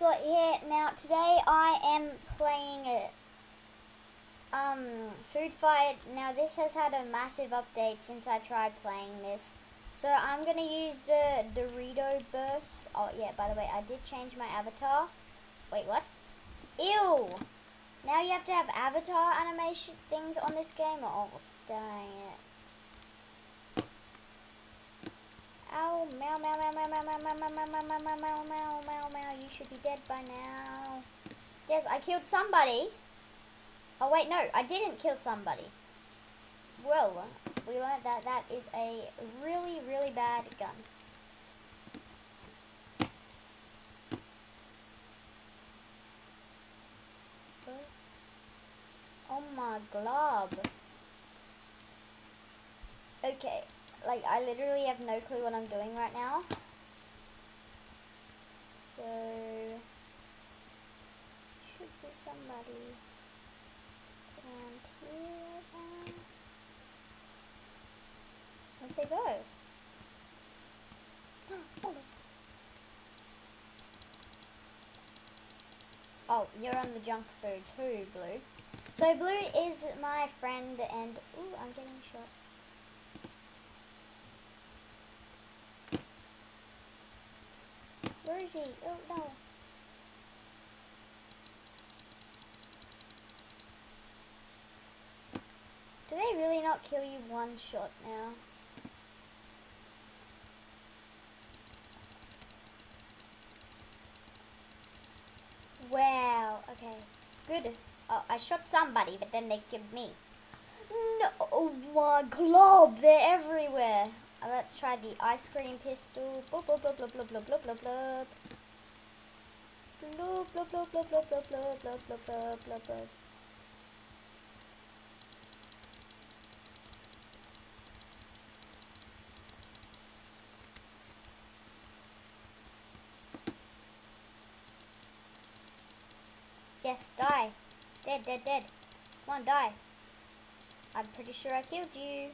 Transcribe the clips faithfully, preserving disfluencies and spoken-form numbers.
Slayer here. Now today I am playing it, um, Food Fight. Now this has had a massive update since I tried playing this. So I'm going to use the Dorito Burst. Oh yeah, by the way, I did change my avatar. Wait, what? Ew! Now you have to have avatar animation things on this game. Oh, dang it. Ow, meow, meow, meow, meow, meow, meow, meow, meow, meow, meow, meow, meow, meow, meow. You should be dead by now. Yes, I killed somebody. Oh, wait, no, I didn't kill somebody. Well, we learned that that is a really, really bad gun. Oh my glob. Okay, like I literally have no clue what I'm doing right now. So, should be somebody around here. Now. Where'd they go? Oh. Oh, you're on the junk food too, Blue. So Blue is my friend, and ooh, I'm getting shot. Where is he? Oh no! Do they really not kill you one shot now? Wow. Okay. Good. Oh, I shot somebody, but then they killed me. No, oh my glob, they're everywhere. Oh, let's try the ice cream pistol. Blub, blub, blub, blub, blub, blub, blub, blub, blub. Blub, blub, blub, blub, blub, blub, blub, blub, blub, blub, blub, blub. Yes, die. Dead, dead, dead. Come on, die. I'm pretty sure I killed you.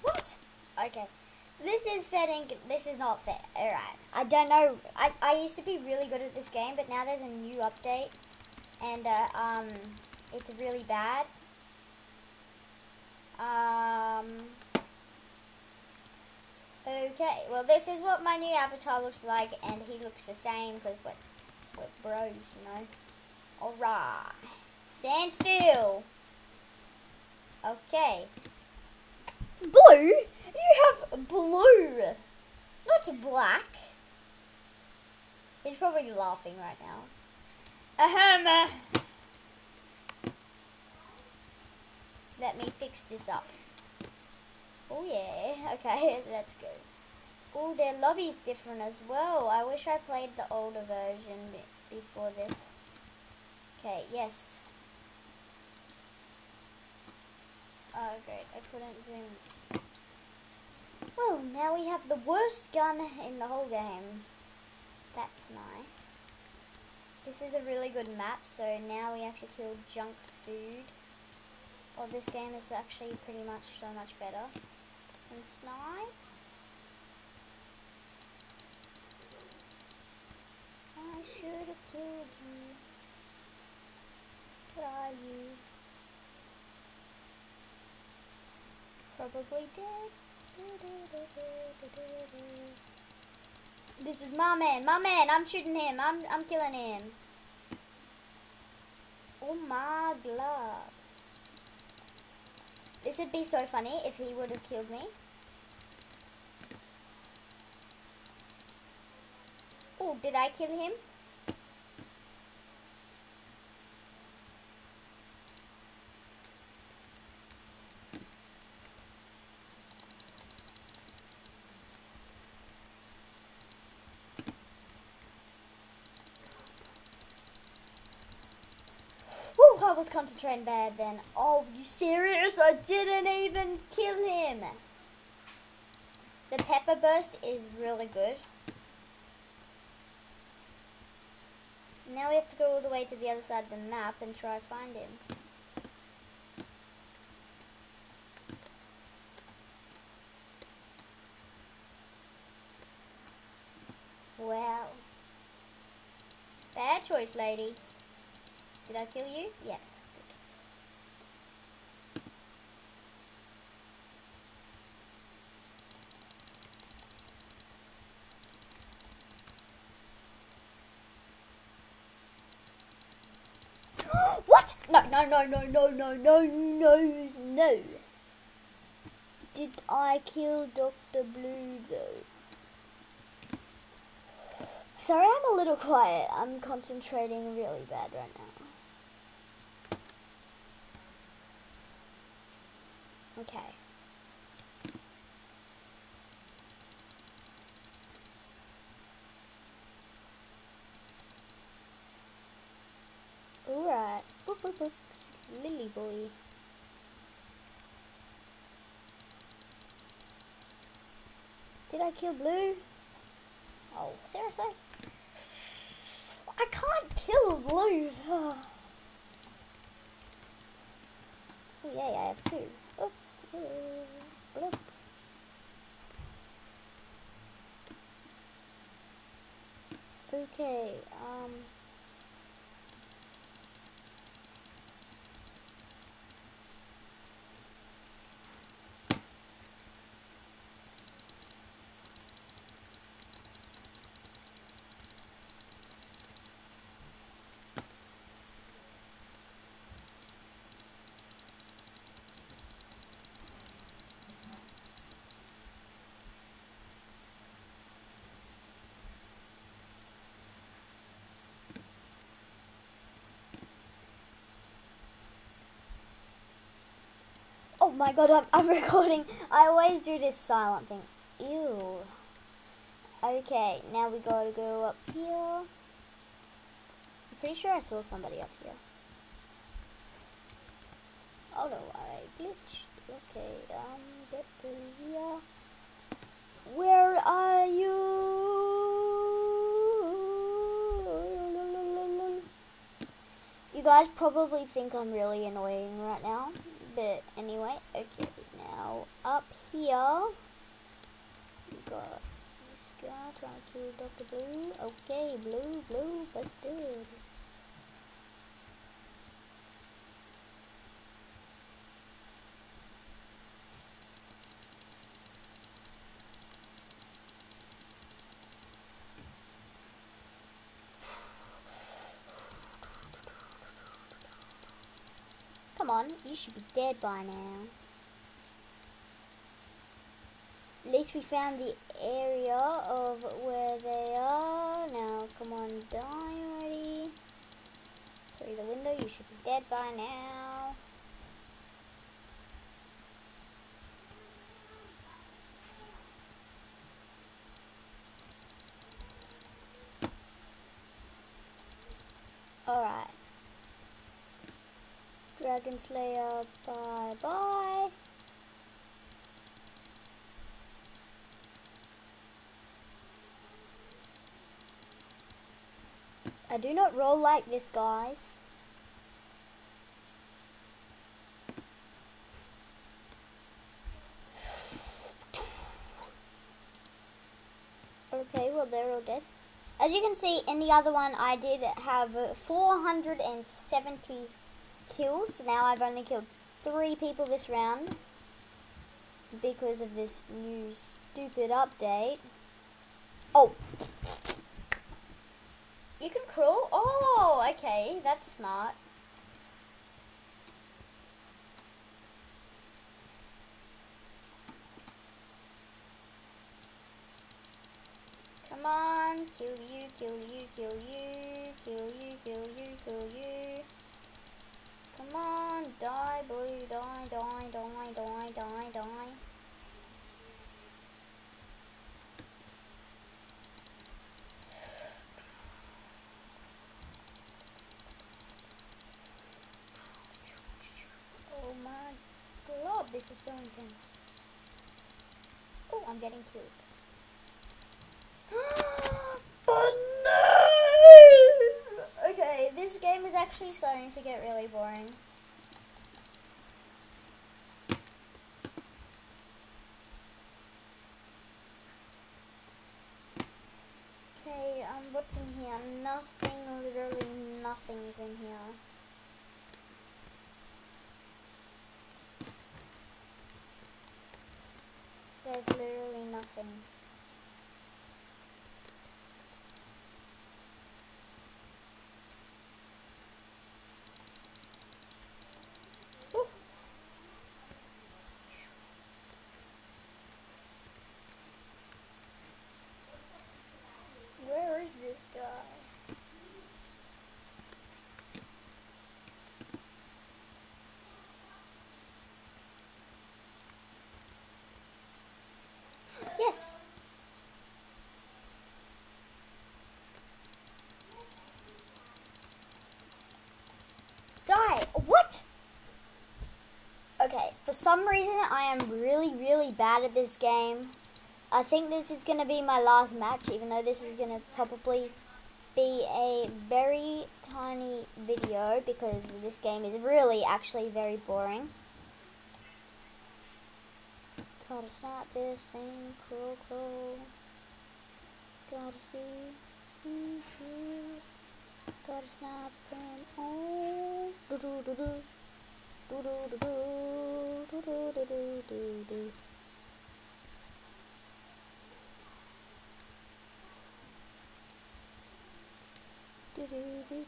What? Okay. This is fitting. This is not fair. Alright. I don't know. I, I used to be really good at this game, but now there's a new update. And, uh, um, it's really bad. Um... Okay, well this is what my new avatar looks like, and he looks the same because we're, we're bros, you know. Alright. Stand still. Okay. Blue? You have blue. Not black. He's probably laughing right now. Ahem. Let me fix this up. Oh yeah, okay, let's go. Oh, their lobby's different as well. I wish I played the older version before this. Okay, yes. Oh great, I couldn't zoom. Well, now we have the worst gun in the whole game. That's nice. This is a really good map, so now we have to kill junk food. Or well, this game is actually pretty much so much better. And snipe. I should have killed you. What are you? Probably dead. This is my man, my man. I'm shooting him. I'm I'm killing him. Oh my God. This would be so funny if he would have killed me. Oh, did I kill him? I was concentrating bad then. Oh, you serious? I didn't even kill him. The pepper burst is really good. Now we have to go all the way to the other side of the map and try to find him. Wow. Bad choice, lady. Did I kill you? Yes. Good. What? No, no, no, no, no, no, no, no, no. Did I kill Doctor Blue though? Sorry, I'm a little quiet. I'm concentrating really bad right now. Okay. Alright. Boop, boop, boop. Lily boy. Did I kill Blue? Oh, seriously? I can't kill Blue. Oh, yeah, I have two. Oh, oh, oh. Okay, um... Oh my god, I'm, I'm recording. I always do this silent thing. Ew. Okay, now we gotta go up here. I'm pretty sure I saw somebody up here. Oh no, I glitched. Okay, um, get to here. Where are you? You guys probably think I'm really annoying right now. But anyway, okay, now up here, we got this guy trying to kill Doctor Blue. Okay, Blue, Blue, let's do it. Come on, you should be dead by now. At least we found the area of where they are. Now, come on, die already. Through the window, you should be dead by now. Alright. Dragon Slayer, bye bye. I do not roll like this, guys. Okay, well, they're all dead. As you can see, in the other one, I did have four hundred seventy kills. Now I've only killed three people this round because of this new stupid update. Oh, you can crawl. Oh, okay, that's smart. Come on, kill you, kill you, kill you, kill you, kill you, kill you. Come on, die, Blue, die, die, die, die, die, die. Oh my god, this is so intense. Oh, I'm getting killed. This game is actually starting to get really boring. Okay, what's in here? Nothing, literally nothing's in here. There's literally nothing. Yes. Die. What? Okay, for some reason I am really, really bad at this game. I think this is going to be my last match, even though this is going to probably be a very tiny video because this game is really actually very boring. Gotta snap this thing, cool, cool. Gotta see, mm-hmm. Gotta snap them all. Do do do do, do do do do, do do do do do. Do do do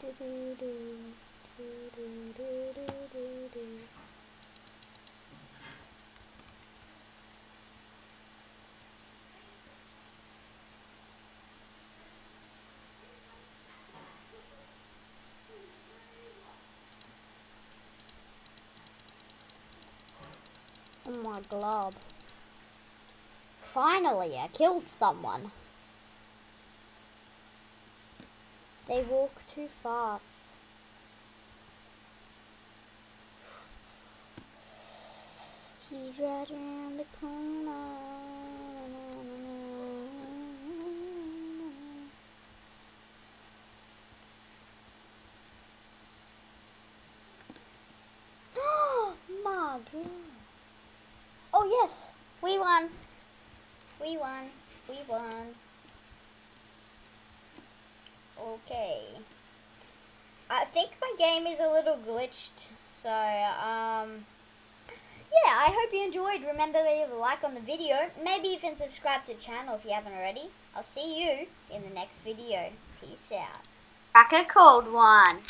do do do do do do do do. Oh my glob. Finally, I killed someone. They walk too fast. He's right around the corner. Oh my God. Oh yes, we won. We won. We won. Okay, I think my game is a little glitched, so, um, yeah, I hope you enjoyed. Remember to leave a like on the video, maybe even subscribe to the channel if you haven't already. I'll see you in the next video. Peace out. Crack a cold one.